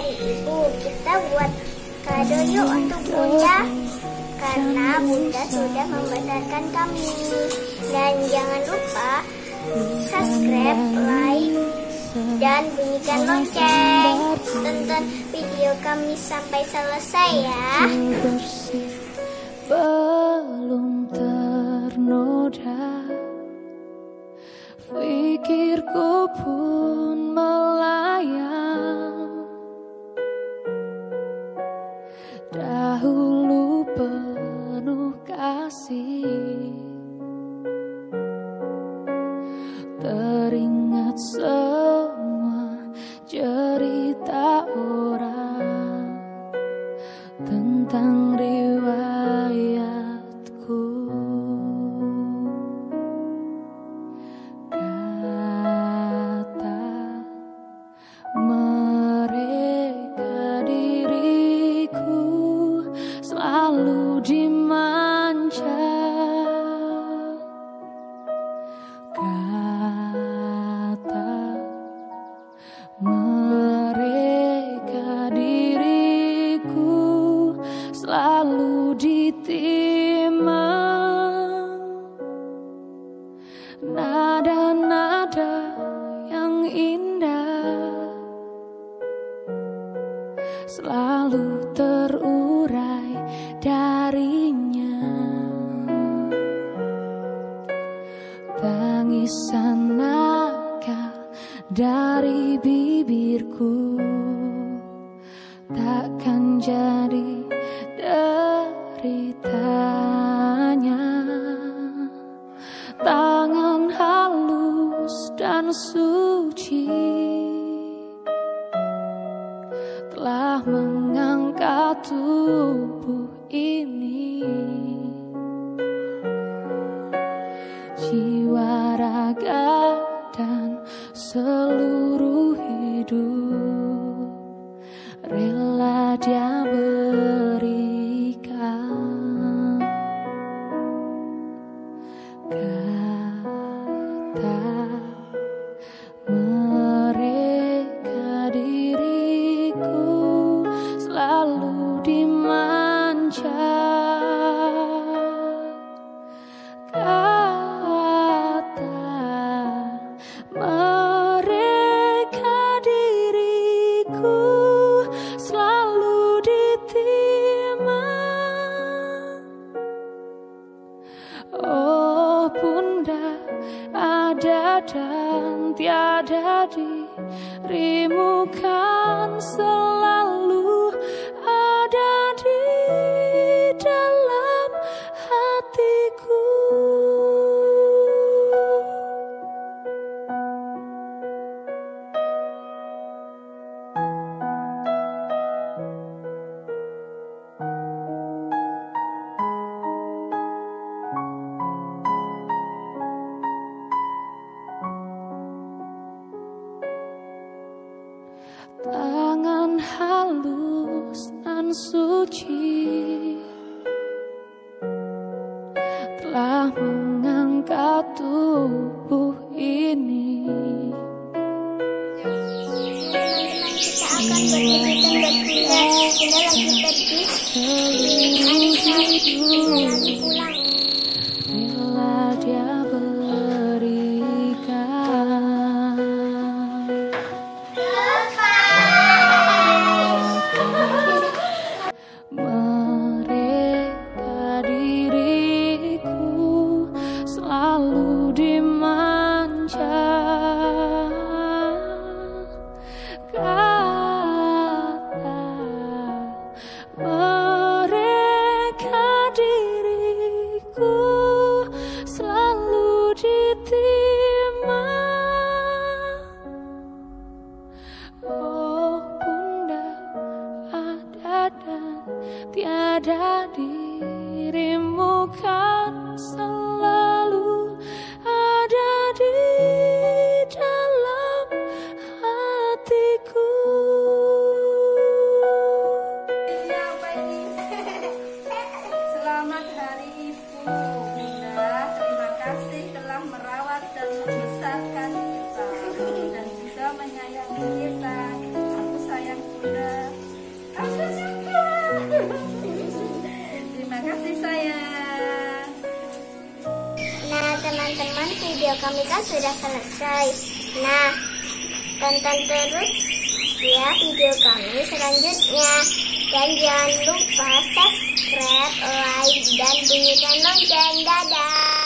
hari ibu, kita buat kado yuk untuk bunda, karena bunda sudah membesarkan kami. Dan jangan lupa subscribe, like, dan bunyikan lonceng. Tonton video kami sampai selesai ya. Belum ternoda, fikirku pun melayang. Dahulu penuh kasih, teringat semua cerita orang tentang riwayatku. Kata mereka diriku selalu dimanja. Lalu ditimang nada-nada yang indah, selalu terurai darinya. Tangisan nakal dari bibirku takkan jadi deritanya. Tangan halus dan suci telah mengangkat tubuh ini. Jiwa, raga, dan seluruh hidup rela dia berikan. Kata mereka diriku selalu dimanja. Oh bunda, ada dan tiada dirimu kan selalu ada di dalam hatiku. Tangan halus dan suci telah mengangkat tubuh ini. Kita akan berjalan. Tiada dirimu kan selalu ada di dalam hatiku. Selamat Hari Ibu, Bunda. Terima kasih telah merawat dan membesarkan kita, dan juga menyayangi kita. Aku sayang Bunda. kan video kami kan sudah selesai. Nah, tonton terus ya video kami selanjutnya. Dan jangan lupa subscribe, like, dan bunyikan lonceng. Dadah!